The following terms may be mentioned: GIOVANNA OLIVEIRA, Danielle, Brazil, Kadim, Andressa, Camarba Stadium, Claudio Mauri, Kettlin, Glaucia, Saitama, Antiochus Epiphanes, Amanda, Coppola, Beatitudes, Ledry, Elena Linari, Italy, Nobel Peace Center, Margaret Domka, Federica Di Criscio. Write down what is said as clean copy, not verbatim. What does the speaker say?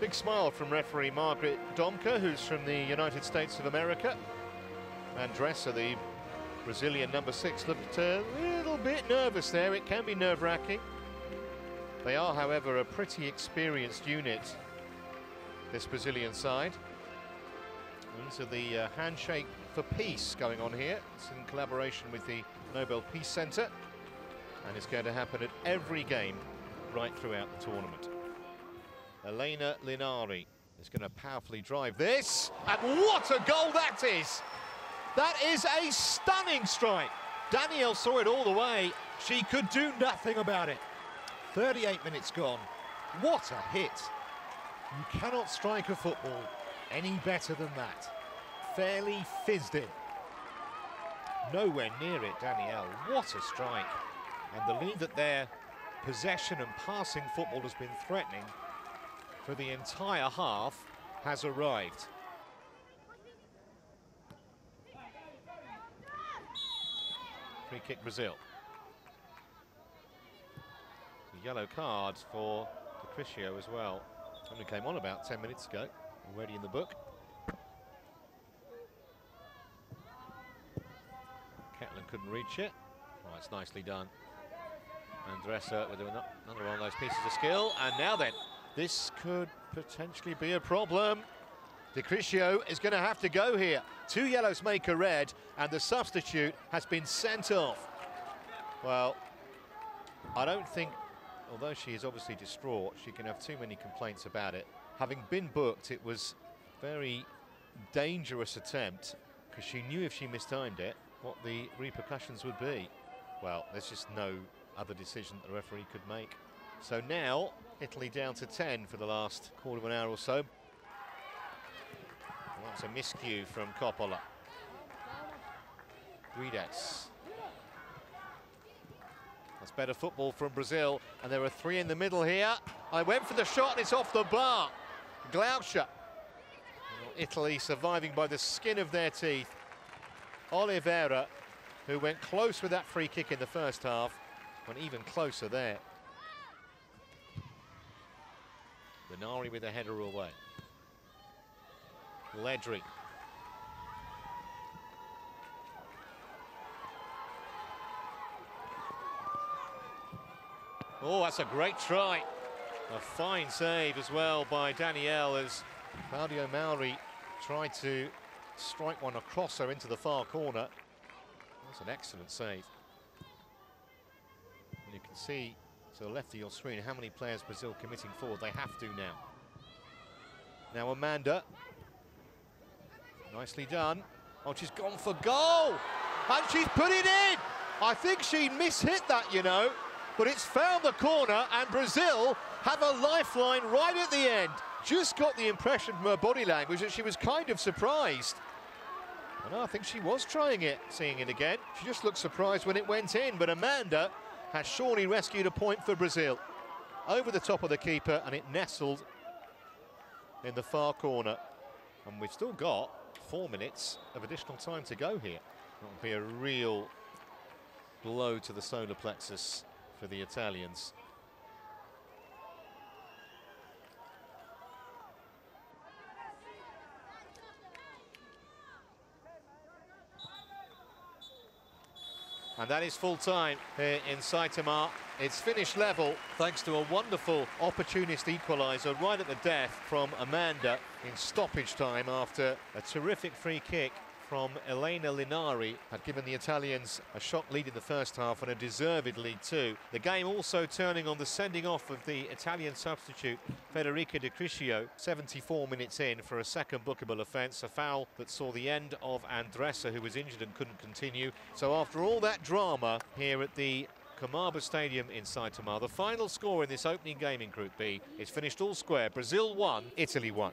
Big smile from referee Margaret Domka, who's from the United States of America. Andressa, the Brazilian number 6, looked a little bit nervous there. It can be nerve-wracking. They are, however, a pretty experienced unit, this Brazilian side. So the handshake for peace going on here. It's in collaboration with the Nobel Peace Center, and it's going to happen at every game right throughout the tournament. Elena Linari is going to powerfully drive this, and what a goal that is! That is a stunning strike. Danielle saw it all the way. She could do nothing about it. 38 minutes gone. What a hit. You cannot strike a football any better than that. Fairly fizzed it. Nowhere near it, Danielle. What a strike. And the lead that their possession and passing football has been threatening for the entire half has arrived. Free kick, Brazil. The yellow card for Di Criscio as well. Only came on about 10 minutes ago, already in the book. Kettlin couldn't reach it. Oh, it's nicely done. Andressa with another one of those pieces of skill, and now then, this could potentially be a problem. Di Criscio is going to have to go here. 2 yellows make a red, and the substitute has been sent off. Well, I don't think, although she is obviously distraught, she can have too many complaints about it. Having been booked, it was a very dangerous attempt, because she knew if she mistimed it, what the repercussions would be. Well, there's just no other decision the referee could make. So now, Italy down to 10 for the last quarter of an hour or so. That's a miscue from Coppola. Guides. That's better football from Brazil, and there are 3 in the middle here. I went for the shot, and it's off the bar. Glaucia. Italy surviving by the skin of their teeth. Oliveira, who went close with that free kick in the first half, went even closer there. Linari with a header away. Ledry. Oh, that's a great try. A fine save as well by Danielle as Claudio Mauri tried to strike one across her into the far corner. That's an excellent save. And you can see to the left of your screen how many players Brazil committing forward. They have to now. Now Amanda. Nicely done. Oh, she's gone for goal, and she's put it in. I think she mishit that, you know, but it's found the corner, and Brazil have a lifeline right at the end. Just got the impression from her body language that she was kind of surprised. And I think she was trying it, seeing it again. She just looked surprised when it went in, but Amanda has surely rescued a point for Brazil. Over the top of the keeper, and it nestled in the far corner. And we've still got 4 minutes of additional time to go here. That'll be a real blow to the solar plexus for the Italians. And that is full time here in Saitama. It's finished level thanks to a wonderful opportunist equaliser right at the death from Amanda in stoppage time after a terrific free kick from Elena Linari had given the Italians a shock lead in the first half and a deserved lead too. The game also turning on the sending off of the Italian substitute Federica Di Criscio, 74 minutes in for a second bookable offence, a foul that saw the end of Andressa, who was injured and couldn't continue. So after all that drama here at the Camarba Stadium in Saitama, the final score in this opening game in Group B is finished all square. Brazil 1, Italy 1.